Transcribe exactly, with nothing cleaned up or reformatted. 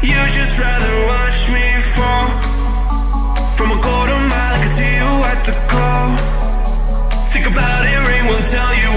You just rather watch me fall from a quarter mile. I can see you at the call. Think about it, rain won't tell you.